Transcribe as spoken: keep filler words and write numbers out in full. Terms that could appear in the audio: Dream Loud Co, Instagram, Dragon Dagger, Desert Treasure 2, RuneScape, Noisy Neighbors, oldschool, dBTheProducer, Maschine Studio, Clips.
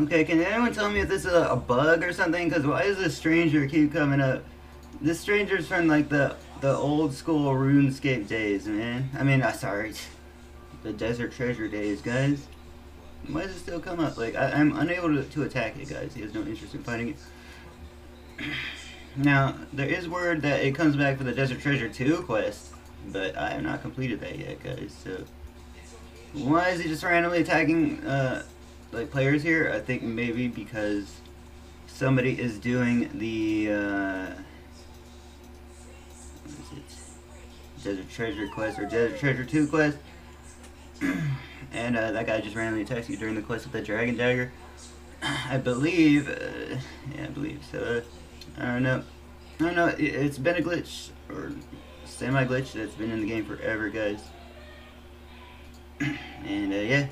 Okay, can anyone tell me if this is a, a bug or something? Because why does this stranger keep coming up? This stranger's from like the the old school RuneScape days, man. I mean, uh, sorry, the Desert Treasure days, guys. Why does it still come up? Like, I, I'm unable to, to attack it, guys. He has no interest in fighting it. Now, there is word that it comes back for the Desert Treasure two quest, but I have not completed that yet, guys, so... Why is he just randomly attacking, uh, like, players here? I think maybe because somebody is doing the, uh... what is it? Desert Treasure quest, or Desert Treasure two quest? And, uh, that guy just randomly attacks you during the quest with the Dragon Dagger. I believe, uh, yeah, I believe, so, uh... I don't know. I don't know. It's been a glitch, or semi-glitch, that's been in the game forever, guys. And, uh, yeah.